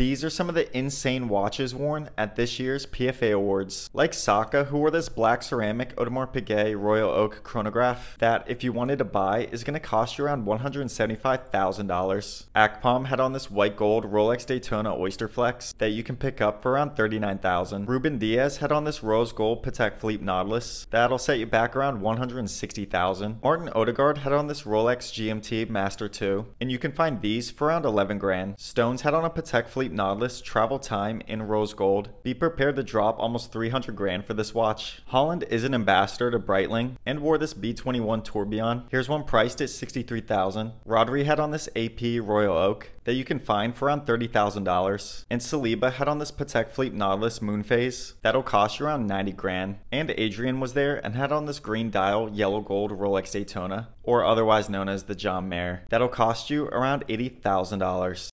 These are some of the insane watches worn at this year's PFA Awards, like Saka, who wore this black ceramic Audemars Piguet Royal Oak chronograph that, if you wanted to buy, is going to cost you around $175,000. Akpom had on this white gold Rolex Daytona Oysterflex that you can pick up for around $39,000. Ruben Diaz had on this rose gold Patek Philippe Nautilus that'll set you back around $160,000. Martin Odegaard had on this Rolex GMT Master 2, and you can find these for around $11,000. Stones had on a Patek Philippe Nautilus travel time in rose gold. Be prepared to drop almost $300,000 for this watch. Holland is an ambassador to Breitling and wore this B21 Tourbillon. Here's one priced at $63,000. Rodri had on this AP Royal Oak that you can find for around $30,000. And Saliba had on this Patek Philippe Nautilus Moonphase that'll cost you around $90,000. And Adrian was there and had on this green dial yellow gold Rolex Daytona, or otherwise known as the John Mayer, that'll cost you around $80,000.